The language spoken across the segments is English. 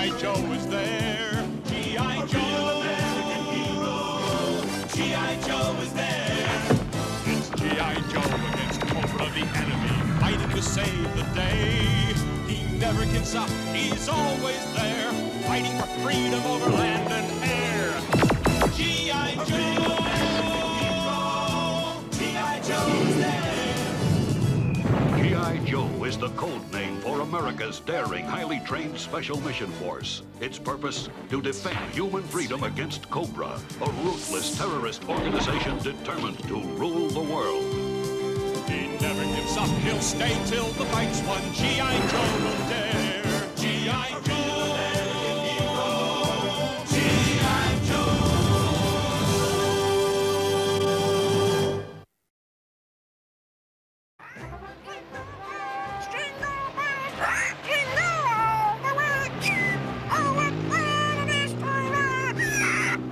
G.I. Joe is there. G.I. Joe, American hero. G.I. Joe is there. It's G.I. Joe against Cobra, the enemy, fighting to save the day. He never gives up, he's always there, fighting for freedom over land and air. G.I. Joe, G.I. Joe is there. G.I. Joe is the code name for America's daring, highly trained special mission force. Its purpose, to defend human freedom against Cobra, a ruthless terrorist organization determined to rule the world. He never gives up, he'll stay till the fight's won. G.I. Joe will dare. G.I. Joe, G.I. Joe.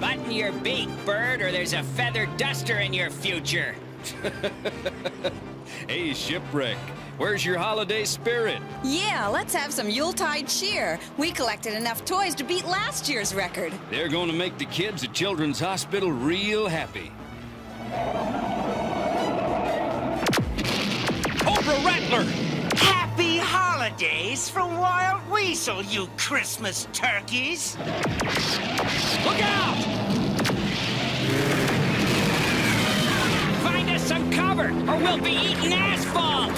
Button your beak, bird, or there's a feather duster in your future. Hey, Shipwreck, where's your holiday spirit? Yeah, let's have some Yuletide cheer. We collected enough toys to beat last year's record. They're going to make the kids at Children's Hospital real happy. Cobra Rattler! Happy holidays from Wild Weasel, you Christmas turkeys! Look out! Some cover, or we'll be eating asphalt!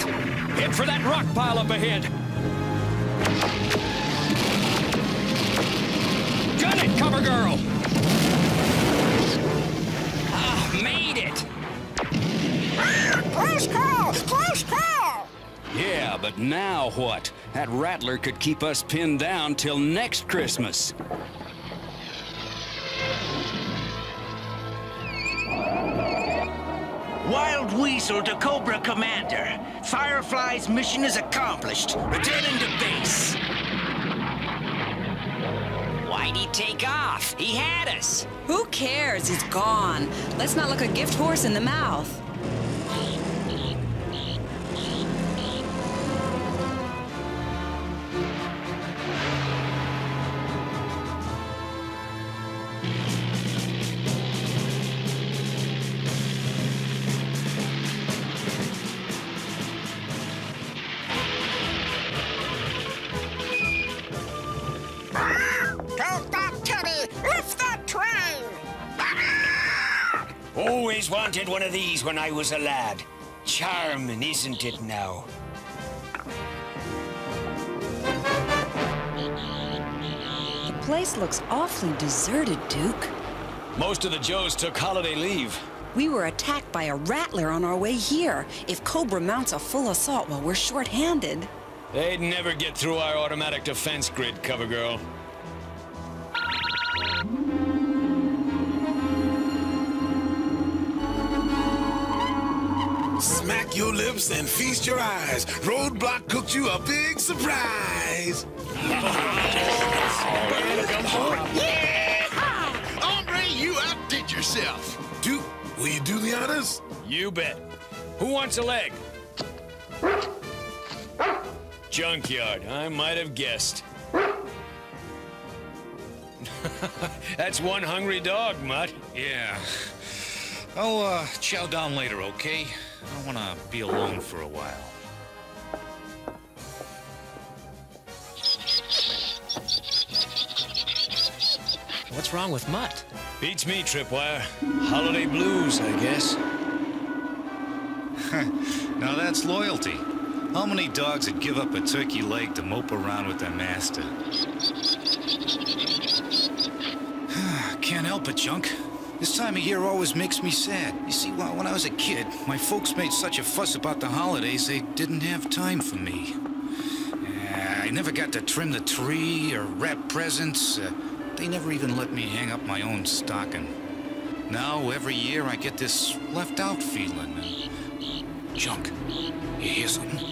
Head for that rock pile up ahead! Gun it, Cover Girl! Ah, made it! Close call! Close call! Yeah, but now what? That Rattler could keep us pinned down till next Christmas. Wild Weasel to Cobra Commander. Firefly's mission is accomplished. Returning to base. Why'd he take off? He had us. Who cares? He's gone. Let's not look a gift horse in the mouth. Always wanted one of these when I was a lad. Charming, isn't it now? The place looks awfully deserted, Duke. Most of the Joes took holiday leave. We were attacked by a Rattler on our way here. If Cobra mounts a full assault while we're short-handed... They'd never get through our automatic defense grid, Cover Girl. Smack your lips and feast your eyes. Roadblock cooked you a big surprise. Yeehaw! Andre, you outdid yourself. Duke, will you do the honors? You bet. Who wants a leg? Junkyard, I might have guessed. That's one hungry dog, Mutt. Yeah. I'll chow down later, okay? I want to be alone for a while. What's wrong with Mutt? Beats me, Tripwire. Holiday blues, I guess. Now that's loyalty. How many dogs would give up a turkey leg to mope around with their master? Can't help it, Junk. This time of year always makes me sad. You see, when I was a kid, my folks made such a fuss about the holidays, they didn't have time for me. I never got to trim the tree or wrap presents. They never even let me hang up my own stocking. Now, every year, I get this left-out feeling. Junk, you hear something?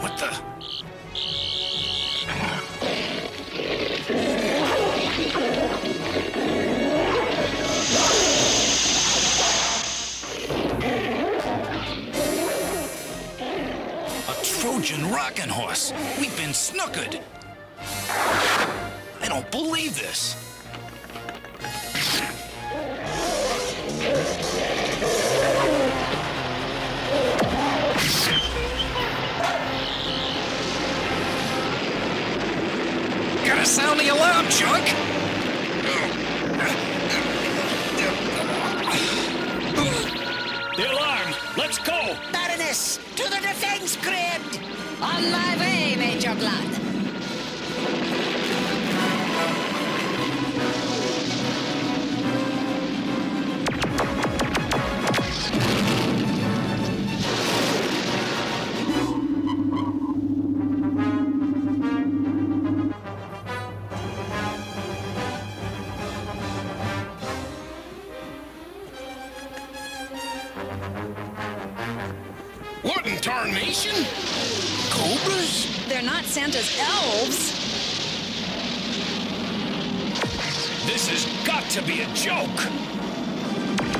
What the... engine rockin' horse. We've been snookered. I don't believe this. Gotta sound the alarm, Chunk! The alarm! Let's go! Baroness, to the defense grid! On my way, Major Blood! Santa's elves? This has got to be a joke!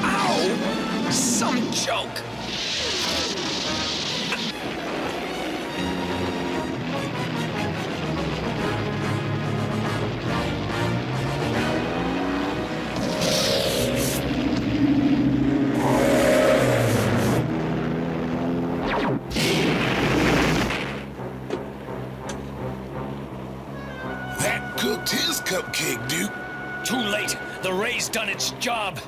Ow! Some joke! Done its job.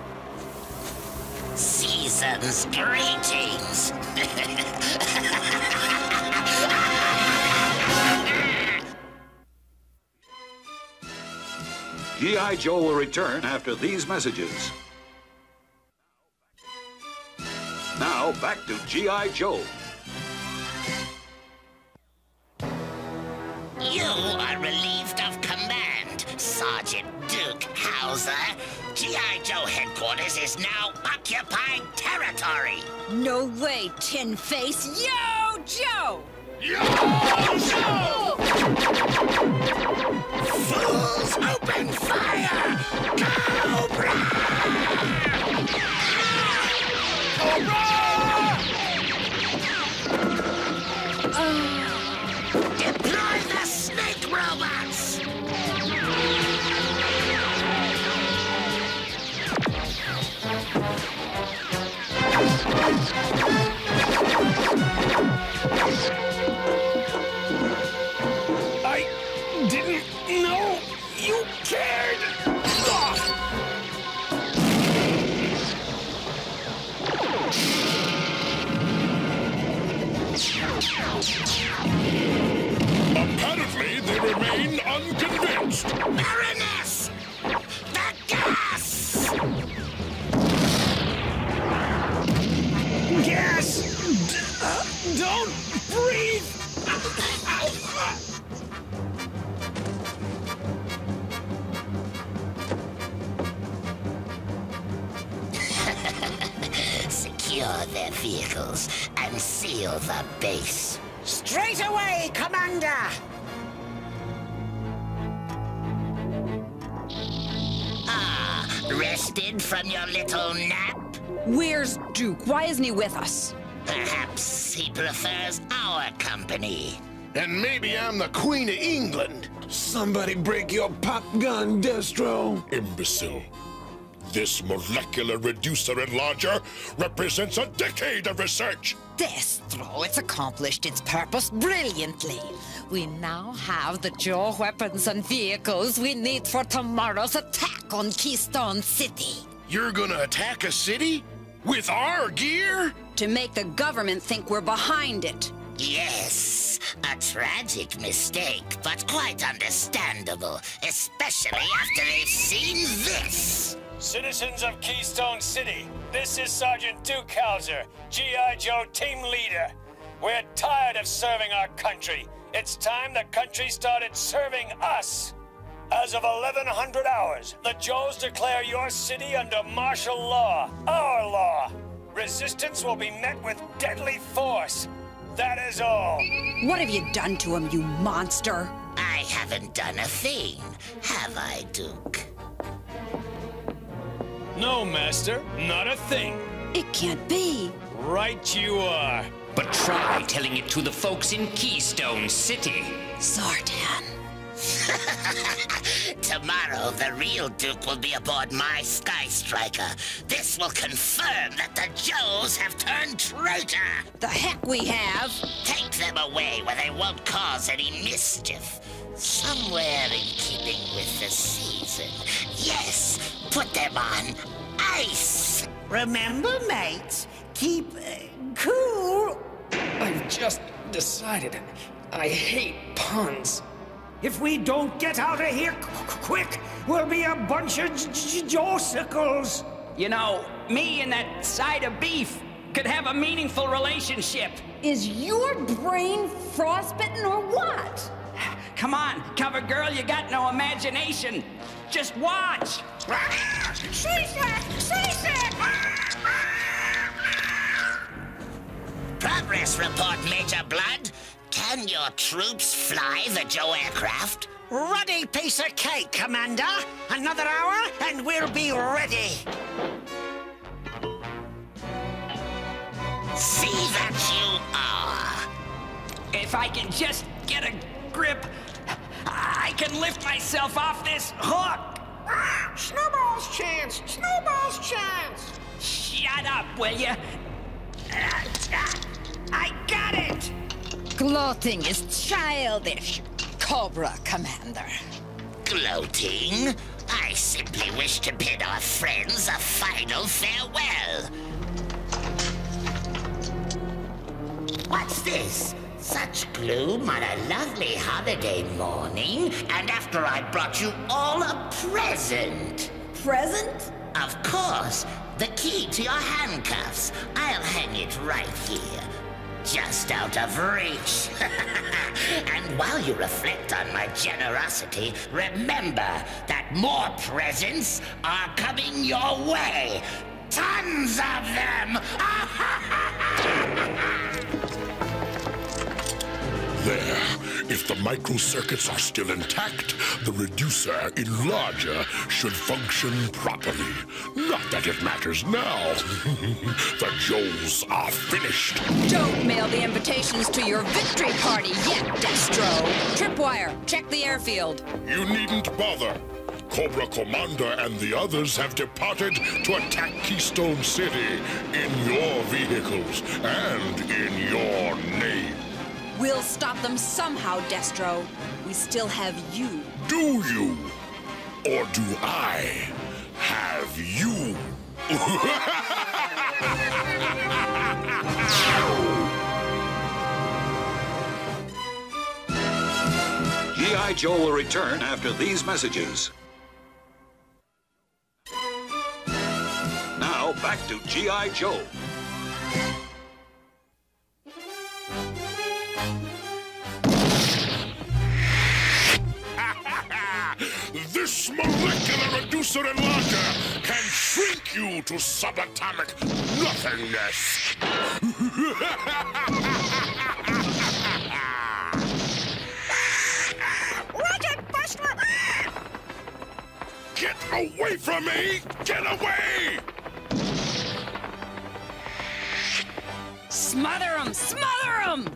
Season's greetings. G.I. Joe will return after these messages. Now back to G.I. Joe. You are relieved of command, Sergeant Duke Hauser. G.I. Joe headquarters is now occupied territory. No way, Tin Face. Yo, Joe! Yo, Joe! Fools, open fire! Cobra! Cobra! Deploy the snake robots! I didn't know you cared. Apparently, they remain unconvinced. Baroness, the gas. Gas! Don't breathe! Secure their vehicles and seal the base. Straight away, Commander! Ah, rested from your little nap? Where's Duke? Why isn't he with us? Perhaps he prefers our company. And maybe I'm the Queen of England. Somebody break your pop gun, Destro. Imbecile. This molecular reducer enlarger represents a decade of research. Destro, it's accomplished its purpose brilliantly. We now have the Joe weapons and vehicles we need for tomorrow's attack on Keystone City. You're gonna attack a city? With our gear? To make the government think we're behind it. Yes, a tragic mistake, but quite understandable, especially after they've seen this. Citizens of Keystone City, this is Sergeant Duke Hauser, G.I. Joe team leader. We're tired of serving our country. It's time the country started serving us. As of 1100 hours, the Joes declare your city under martial law, our law. Resistance will be met with deadly force. That is all. What have you done to him, you monster? I haven't done a thing, have I, Duke? No, Master, not a thing. It can't be. Right you are. But try telling it to the folks in Keystone City. Zartan. Tomorrow, the real Duke will be aboard my Sky Striker. This will confirm that the Joes have turned traitor. The heck we have? Take them away where they won't cause any mischief. Somewhere in keeping with the season. Yes, put them on ice. Remember, mates, keep cool. I've just decided I hate puns. If we don't get out of here quick, we'll be a bunch of Joesicles. You know, me and that side of beef could have a meaningful relationship. Is your brain frostbitten or what? Come on, Cover Girl, you got no imagination. Just watch. She said, she said. Progress report, Major Blood. Can your troops fly the Joe aircraft? Ruddy piece of cake, Commander. Another hour and we'll be ready. See that you are. If I can just get a grip, I can lift myself off this hook. Ah, snowball's chance! Snowball's chance! Shut up, will you? I got it! Gloating is childish, Cobra Commander. Gloating? I simply wish to bid our friends a final farewell. What's this? Such gloom on a lovely holiday morning, and after I brought you all a present. Present? Of course. The key to your handcuffs. I'll hang it right here. Just out of reach. And while you reflect on my generosity, remember that more presents are coming your way. Tons of them! There. If the microcircuits are still intact, the reducer, enlarger, should function properly. Not that it matters now. The Joes are finished. Don't mail the invitations to your victory party yet, Destro. Tripwire, check the airfield. You needn't bother. Cobra Commander and the others have departed to attack Keystone City in your vehicles and in your name. We'll stop them somehow, Destro. We still have you. Do you? Or do I have you? G.I. Joe will return after these messages. Now, back to G.I. Joe. This molecular reducer enlarger can shrink you to subatomic nothingness. Rocket Buster! Get away from me! Get away! Smother him! Smother him!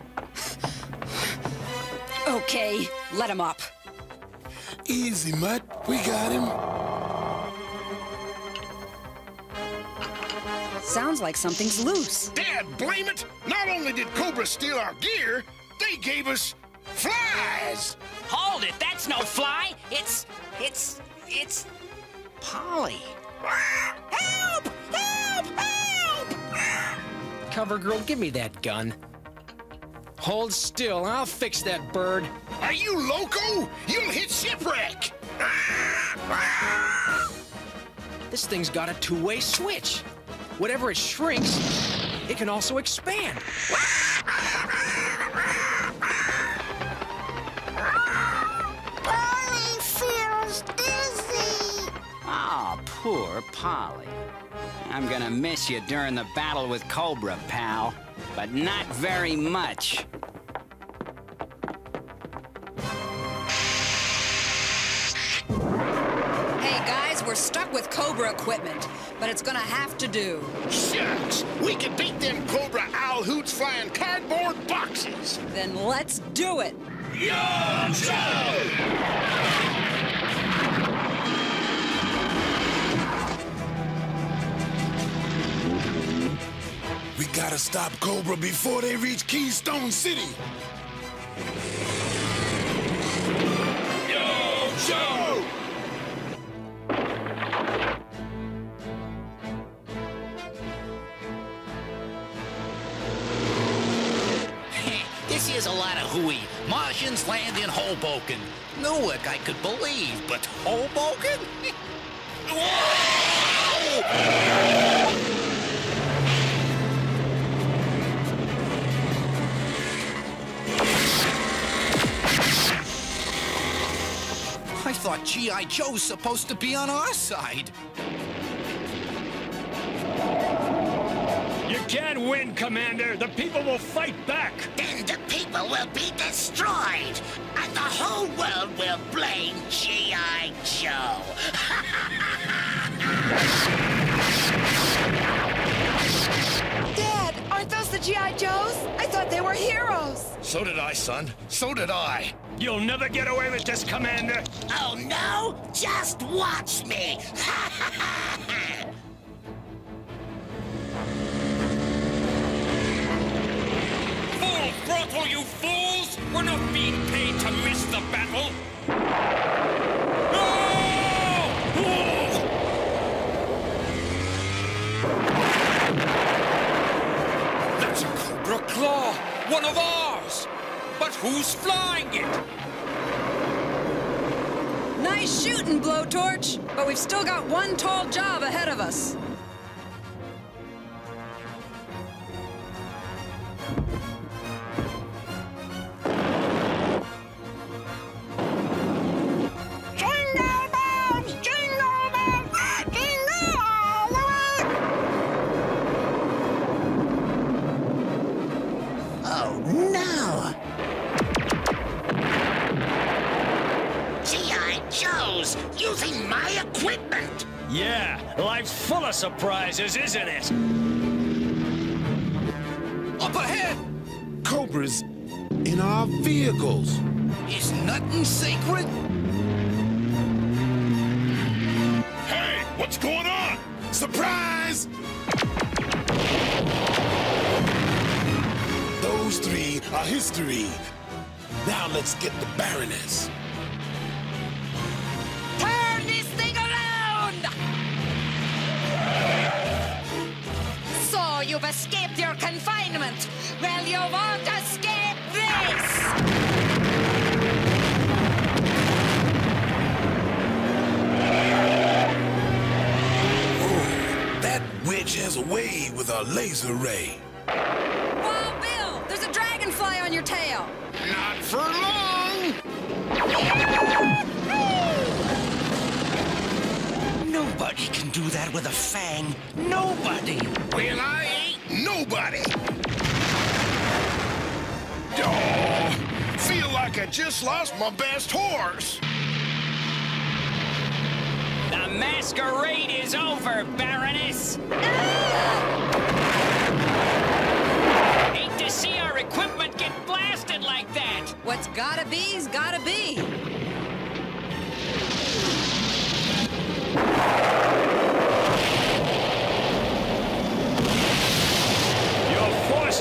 Okay, let him up. Easy, Mutt. We got him. Sounds like something's loose. Dad, blame it! Not only did Cobra steal our gear, they gave us flies! Hold it! That's no fly! It's... Polly. Help! Help! Help! Cover Girl, give me that gun. Hold still, I'll fix that bird. Are you loco? You'll hit Shipwreck! This thing's got a two-way switch. Whatever it shrinks, it can also expand. Polly feels dizzy. Ah, poor Polly. I'm gonna miss you during the battle with Cobra, pal. But not very much. Hey, guys. guys, we're stuck with Cobra equipment, but it's gonna have to do. Shucks! We can beat them Cobra owl hoots flying cardboard boxes! Then let's do it! Yo, Joe! We gotta stop Cobra before they reach Keystone City! Yo, Joe! This is a lot of hooey. Martians land in Hoboken. Newark, I could believe, but Hoboken? Whoa! I thought G.I. Joe's supposed to be on our side. You can't win, Commander. The people will fight back. Then the people will be destroyed. And the whole world will blame G.I. Joe. Dad, aren't those the G.I. Joes? I thought they were heroes. So did I, son. So did I. You'll never get away with this, Commander! Oh, no? Just watch me! Full throttle, you fools! We're not being paid to miss the battle! No! That's a Cobra Claw! One of ours! But who's flying it? Nice shooting, Blowtorch! But we've still got one tall job ahead of us. Using my equipment! Yeah, life's full of surprises, isn't it? Up ahead! Cobras in our vehicles. Is nothing sacred? Hey, what's going on? Surprise! Those three are history. Now let's get the Baroness. You've escaped your confinement. Well, you won't escape this! Ooh, that witch has a way with a laser ray. Wild Bill, there's a dragonfly on your tail. Not for long! Nobody can do that with a fang. Nobody! Well, I ain't nobody! Oh, feel like I just lost my best horse! The masquerade is over, Baroness! Ah! Hate to see our equipment get blasted like that! What's gotta be's gotta be!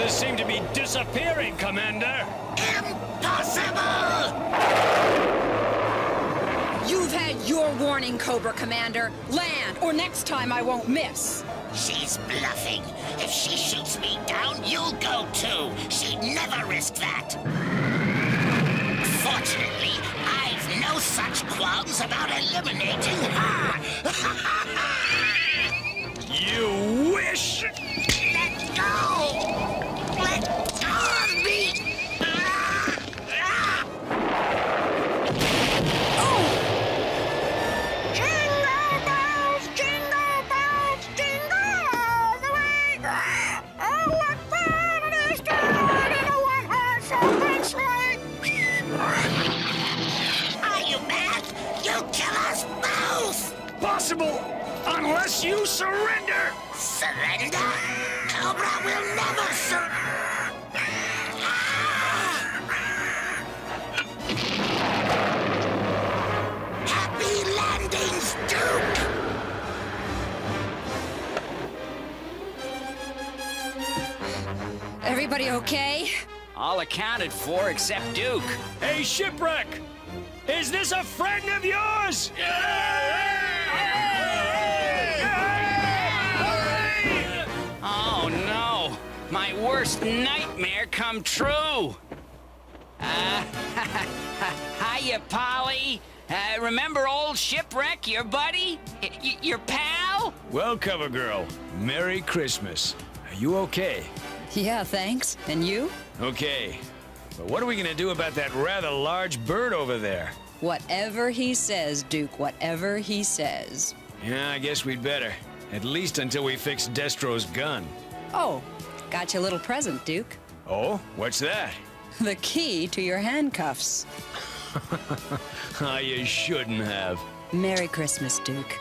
Seem to be disappearing, Commander. Impossible! You've had your warning, Cobra Commander. Land, or next time I won't miss. She's bluffing. If she shoots me down, you'll go too. She'd never risk that. Fortunately, I've no such qualms about eliminating her. You wish? Let go! impossible unless you surrender! Surrender? Cobra will never surrender! Everybody okay? All accounted for except Duke. Hey, Shipwreck! Is this a friend of yours? Oh no! My worst nightmare come true! Hiya, Polly! Remember old Shipwreck, your buddy? Your pal? Well, Cover Girl, Merry Christmas. Are you okay? Yeah, thanks. And you? Okay. But what are we gonna do about that rather large bird over there? Whatever he says, Duke, whatever he says. Yeah, I guess we'd better. At least until we fix Destro's gun. Oh, got you a little present, Duke. Oh? What's that? The key to your handcuffs. Oh, you shouldn't have. Merry Christmas, Duke.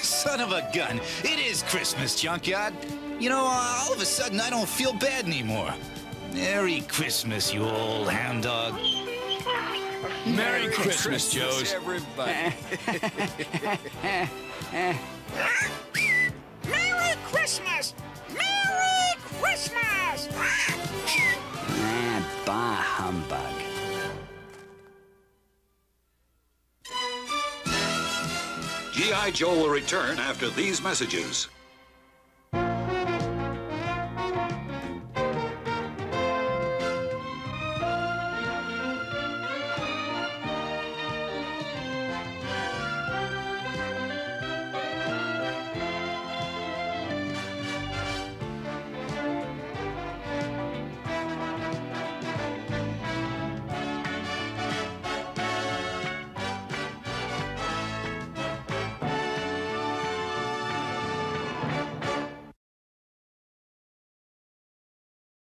Son of a gun. It is Christmas, Junkyard. You know, all of a sudden, I don't feel bad anymore. Merry Christmas, you old hound dog. Merry Christmas, Joes. Everybody. Merry Christmas! Merry Christmas! Bah, humbug. G.I. Joe will return after these messages.